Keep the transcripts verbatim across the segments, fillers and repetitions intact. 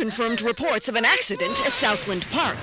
confirmed reports of an accident at Southland Park.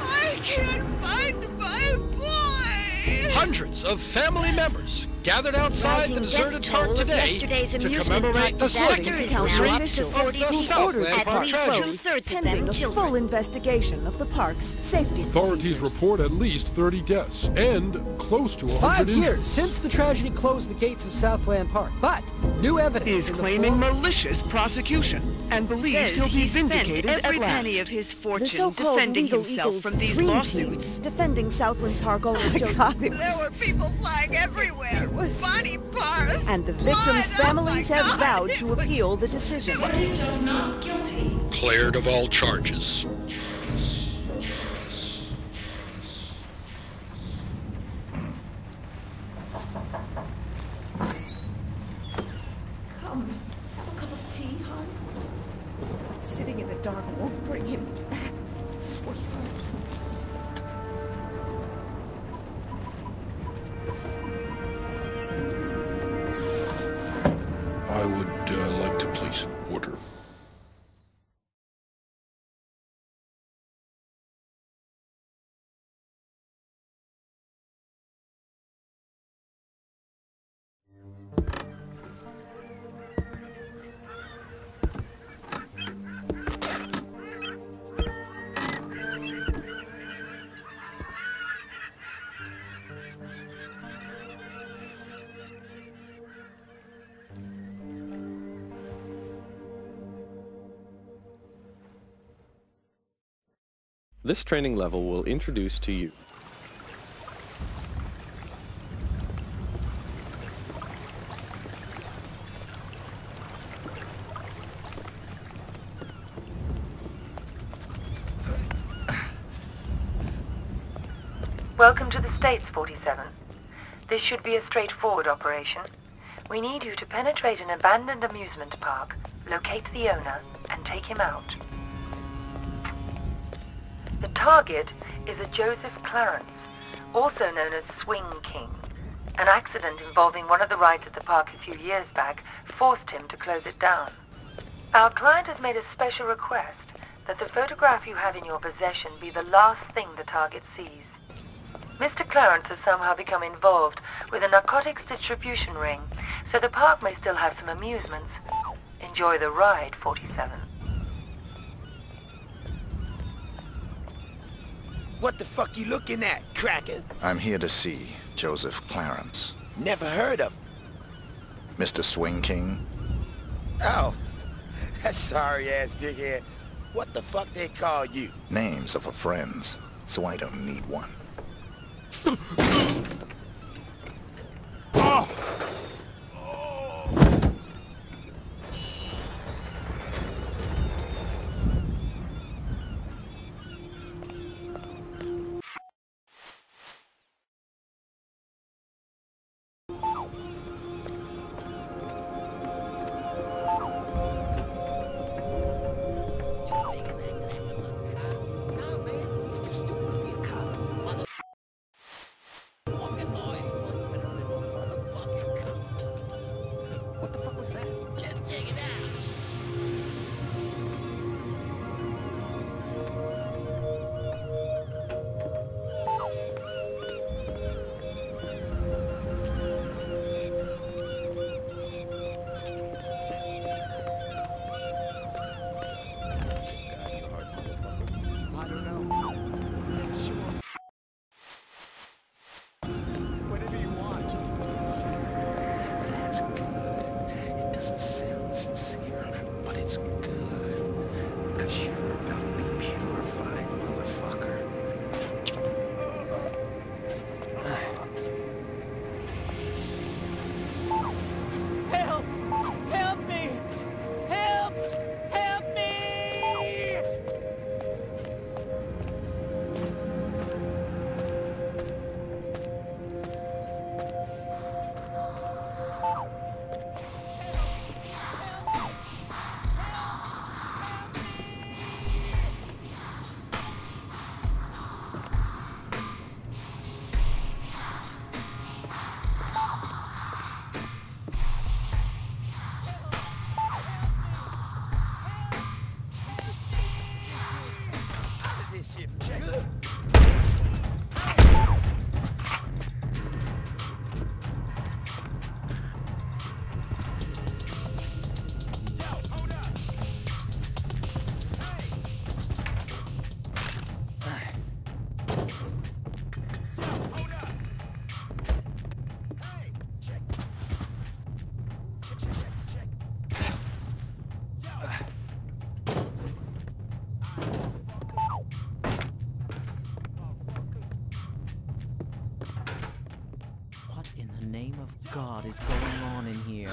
I can't find my boy! Hundreds of family members gathered outside the deserted park today to commemorate the second anniversary of the Southland Park tragedy, pending a full investigation of the park's safety. Authorities report at least thirty deaths and close to one hundred injuries. Five years since the tragedy closed the gates of Southland Park, but new evidence is claiming malicious prosecution and believes he'll be vindicated at last. Every penny of his fortune defending himself from these lawsuits, defending Southland Park owner Joseph. There were people flying everywhere. Body parts, and the victims' families oh have vowed to appeal the decision. Not guilty. Cleared of all charges. Come, a cup of tea, hon. Sitting in the dark won't bring him back. I would uh, like to place an order. This training level will introduce to you Welcome to the States, forty-seven. This should be a straightforward operation. We need you to penetrate an abandoned amusement park, locate the owner, and take him out. The target is a Joseph Clarence, also known as Swing King. An accident involving one of the rides at the park a few years back forced him to close it down. Our client has made a special request that the photograph you have in your possession be the last thing the target sees. Mister Clarence has somehow become involved with a narcotics distribution ring, so the park may still have some amusements. Enjoy the ride, forty-seven. What the fuck you looking at, cracker? I'm here to see Joseph Clarence. Never heard of him. Mister Swing King? Oh, that sorry-ass dickhead. What the fuck they call you? Names are for friends, so I don't need one. Oh. Oh. in the name of God is going on in here?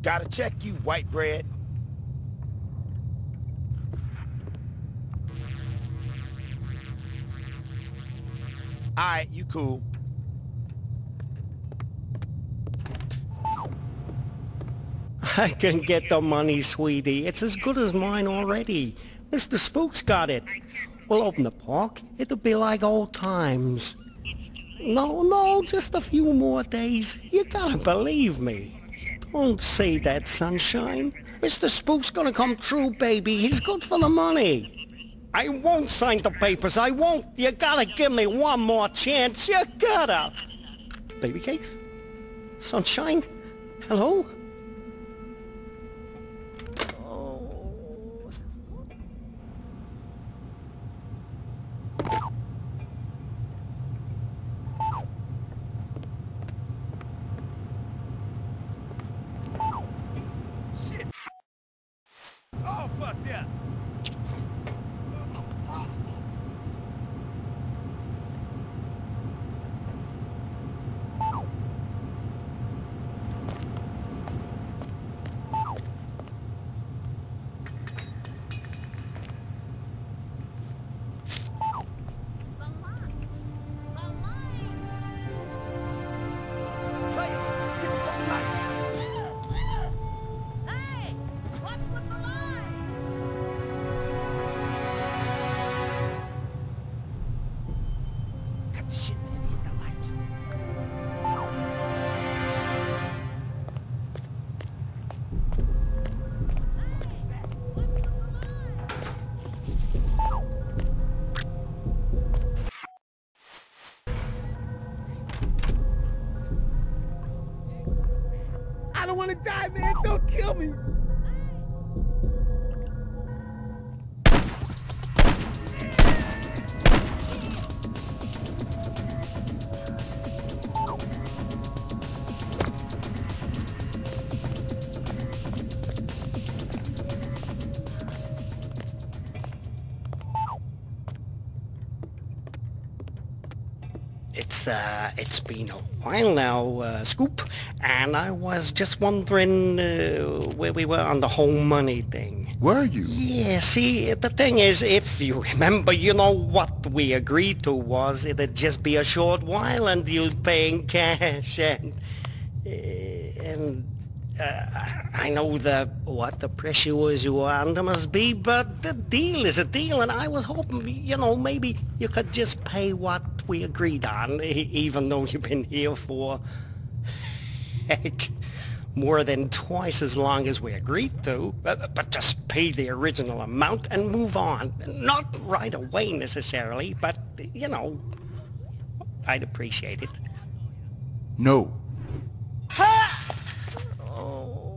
Gotta check you, white bread. All right, you cool. I can get the money, sweetie. It's as good as mine already. Mister Spook's got it. We'll open the park. It'll be like old times. No, no, just a few more days. You gotta believe me. Don't say that, sunshine. Mister Spook's gonna come through, baby. He's good for the money. I won't sign the papers. I won't. You gotta give me one more chance. You gotta. Baby cakes? Sunshine? Hello? Die, man, don't kill me! It's, uh, it's been a while now, uh, Scoop, and I was just wondering uh, where we were on the whole money thing. Were you? Yeah, see, the thing is, if you remember, you know what we agreed to was it'd just be a short while and you'd pay in cash, and... Uh, and uh, I know the, what the pressure was you were under must be, but the deal is a deal, and I was hoping, you know, maybe you could just pay what we agreed on, even though you've been here for, heck, more than twice as long as we agreed to, but, but just pay the original amount and move on. Not right away necessarily, but, you know, I'd appreciate it. No. Ha! Oh.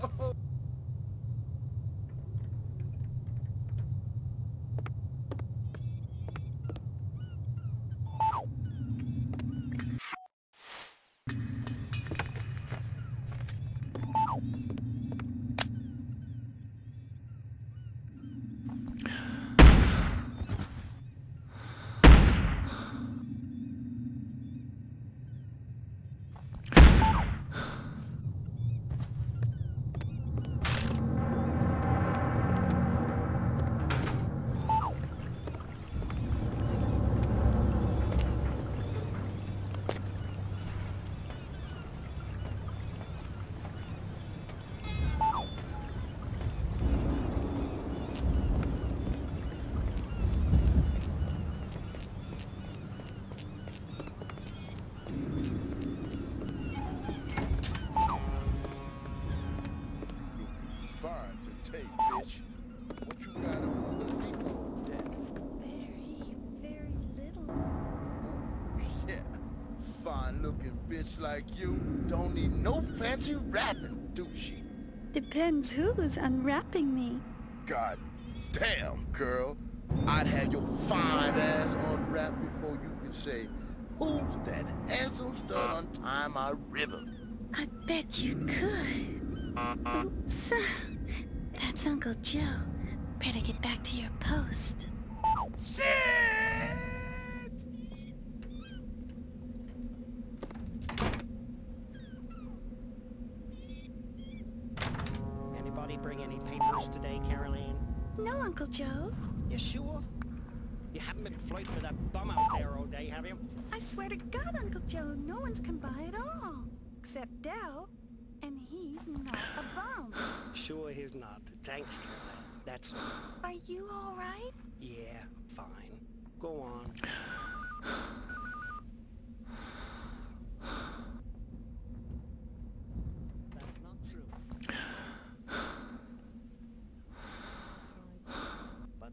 Hey, bitch. What you got on the repo deck? Very, very little. Yeah. Fine looking bitch like you don't need no fancy wrapping, do she? Depends who's unwrapping me. God damn, girl. I'd have your fine ass unwrapped before you could say, who's that handsome stud on time I river? I bet you could. Oops. That's Uncle Joe. Better get back to your post. Shit! Anybody bring any papers today, Caroline? No, Uncle Joe. You sure? You haven't been flirting with that bum out there all day, have you? I swear to God, Uncle Joe, no one's come by at all. Except Dell. And he's not a bum. Sure he's not. Thanks, Caroline. That's all. Are you all right? Yeah, fine. Go on. That's not true. But...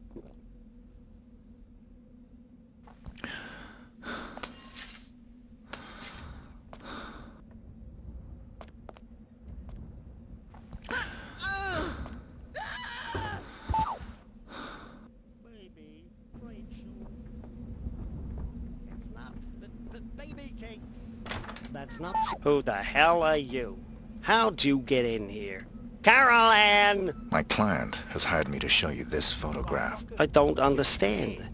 That's not true. Who the hell are you? How'd you get in here? Caroline! My client has hired me to show you this photograph. I don't understand.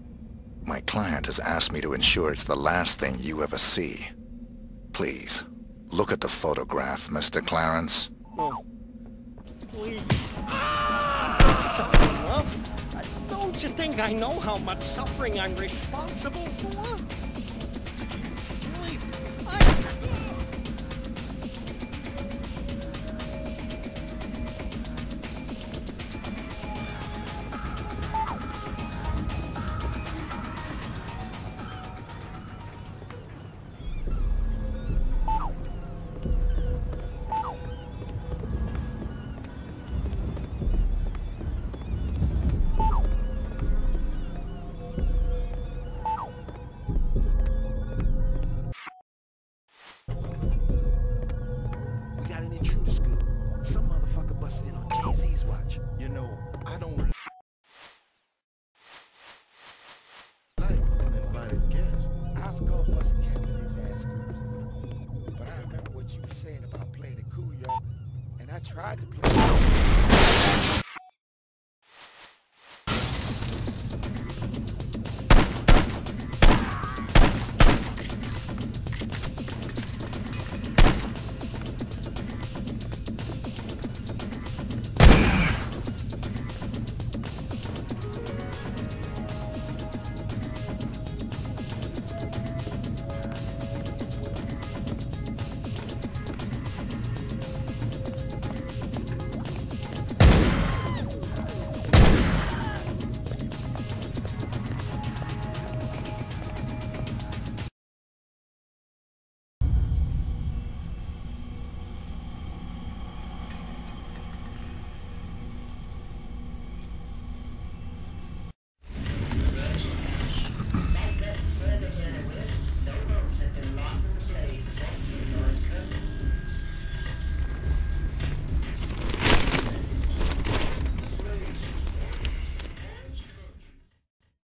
My client has asked me to ensure it's the last thing you ever see. Please, look at the photograph, Mister Clarence. Oh. Please. Ah! Suffering, huh? Don't you think I know how much suffering I'm responsible for? Tried to play.